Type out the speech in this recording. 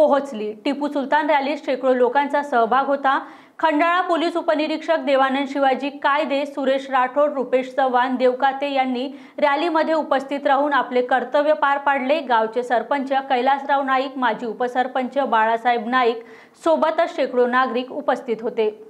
पोहोचली। टिपू सुल्तान रॅलीत शेकडो लोकांचा सहभाग होता। खंडाळा पोलीस उपनिरीक्षक देवानंद शिवाजी कायदे, सुरेश राठौर, रुपेश चव्हाण, देवकाते यांनी रॅलीमध्ये उपस्थित राहून आपले कर्तव्य पार पाडले। गावचे सरपंच कैलासराव नाईक, माजी उपसरपंच बाळासाहेब नाईक सोबतच शेकडो नागरिक उपस्थित होते।